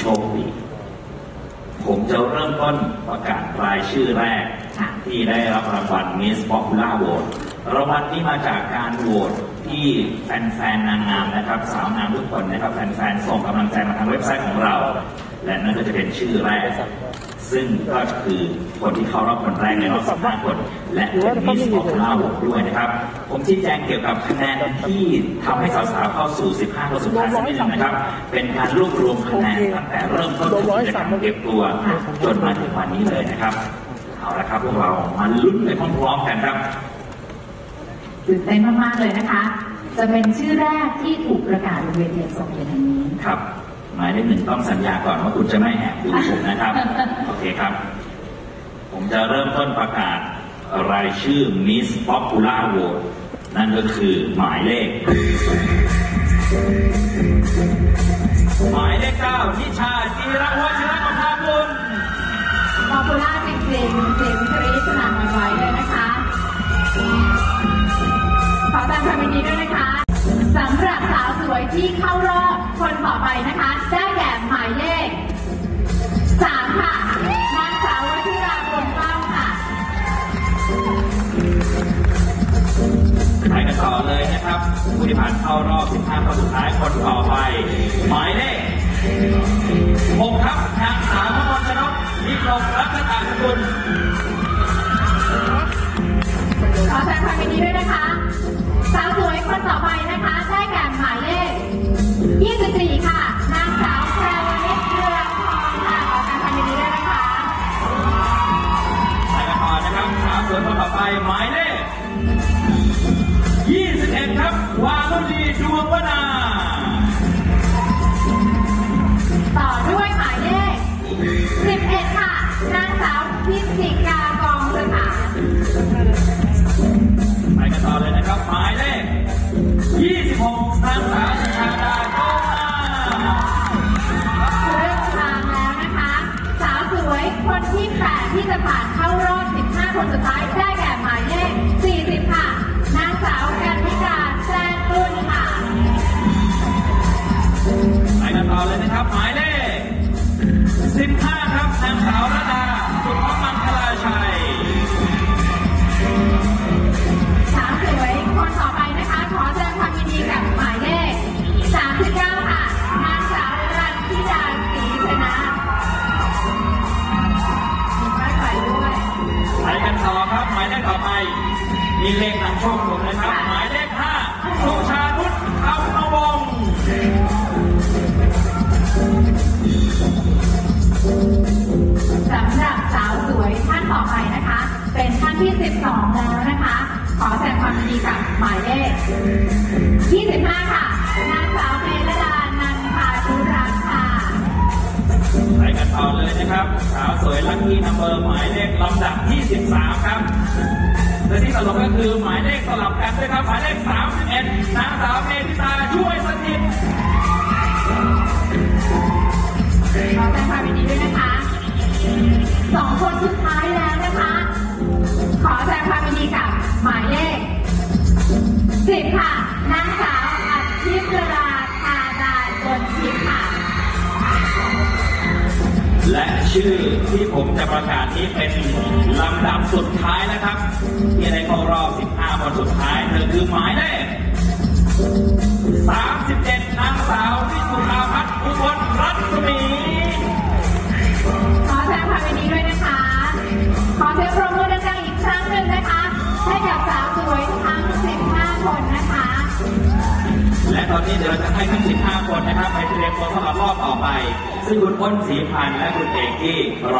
โชคดีผมจะเริ่มต้นประกาศรายชื่อแรกที่ได้รับรางวัล Miss Popular Vote รางวัลนี้มาจากการโหวตที่แฟนๆนางงามนะครับสาวงามทุกคนนะครับแฟนๆส่งกำลังใจมาทางเว็บไซต์ของเราและนั่นก็จะเป็นชื่อแรกซึ่งก็คือคนที่เข้ารอบคนแรกในรอบ15คนและเป็นมิสPopular Voteด้วยนะครับผมชี้แจงเกี่ยวกับคะแนนที่ทำให้สาวๆเข้าสู่15คนสุดท้ายนิดนึงนะครับเป็นการรวบรวมคะแนนตั้งแต่เริ่มต้นจนถึงการเก็บตัวจนมาถึงวันนี้เลยนะครับเอาละครับพวกเรามาลุ้นไปพร้อมๆกันครับตื่นเต้นมากๆเลยนะคะจะเป็นชื่อแรกที่ถูกประกาศบนเวทีสองเดือนนี้ครับหมายเลขหนึ่งต้องสัญญาก่อนว่าคุณจะไม่แอบดูผมนะครับโอเคครับผมจะเริ่มต้นประกาศรายชื่อ Miss Popular Vote นั่นก็คือหมายเลข9นิชาศิรวัชรประภาบุญ Popular จริงๆเสียงกรี๊ดสนั่นหวั่นไหวเลยนะคะขอแสดงความยินดีด้วยนะคะสำหรับสาวสวยที่เข้ารอบคนต่อไปนะคะได้แก่หมายเลข3ค่ะนางสาววชิราบุญเป้าค่ะไปกันต่อเลยนะครับผู้ที่ผ่านเข้ารอบ15คนสุดท้ายคนต่อไปหมายเลข6ครับนางสาวมนชนกนิรมรัตนสกุลขอแสดงความยินดีด้วยนะคะสาวสวยคนต่อไปนะคะได้แก่หมายเลข24ค่ะนางสาวแพรวนิช เรืองทองค่ะขอแสดงความยินดีด้วยนะคะไปกันต่อนะครับสาวสวยคนต่อไปหมายเลข21ครับวารุณีดวงวนาต่อด้วยหมายเลข11ค่ะนางสาวพิจิกากองสถานไปกันต่อเลยนะครับหมายเลข26นางสาวสุชาดาโกมาเริ่มทางแล้วนะคะสาวสวยคนที่8ที่จะผ่านเข้ารอบ15คนสุดท้ายได้แก่หมายเลข40ค่ะนางสาวกันนิกาแซ่ตุ้นค่ะไปกันต่อเลยนะครับหมายเลข15ครับนางสาวระดาสุภมังคลาชัยสาวสวยคนต่อไปนะคะขอแสดงความยินดีกับหมายเลข39ค่ะนางสาวรัตน์ธิดาศรีชนะมีป้ายไฟด้วยไปกันต่อครับหมายเลขต่อไปมีเลขนำโชคผมนะครับหมายเลข5สุชานุชเอานวงสำหรับสาวสวยท่านต่อไปนะคะเป็นท่านที่12แล้วนะคะขอแสดงความยินดีกับหมายเลข25ค่ะนางสาวเมลดานันทาธุรักษ์ค่ะไปกันต่อเลยนะครับสาวสวยลัคกี้นัมเบอร์หมายเลขลำดับที่13ครับและที่ตลกก็คือหมายเลขสลับกันด้วยครับหมายเลข31นางสาวเมธิตาช่วยสถิตขอแสดงความยินดีด้วยนะคะ2คนสุดท้ายแล้วนะคะขอแสดงความยินดีกับหมายเลข10ค่ะนางสาวอภิษราธาดาบนทิพย์ค่ะและชื่อที่ผมจะประกาศนี้เป็นลำดับสุดท้ายนะครับที่ได้เข้ารอบ15คนสุดท้ายเธอคือหมายเลข37นางสาววิสุทธาพัฒน์อุบลรัศมีขอแสดงความยินดีด้วยนะคะขอเสียงปรบมือดังๆอีกครั้งหนึ่งนะคะให้กับสาวสวยทั้ง15คนนะคะและตอนนี้เดี๋ยวเราจะให้ทั้ง15คนนะครับไปเตรียมตัวสำหรับรอบต่อไปซึ่งคุณอ้นศรีพันธ์และคุณเอกที่รอ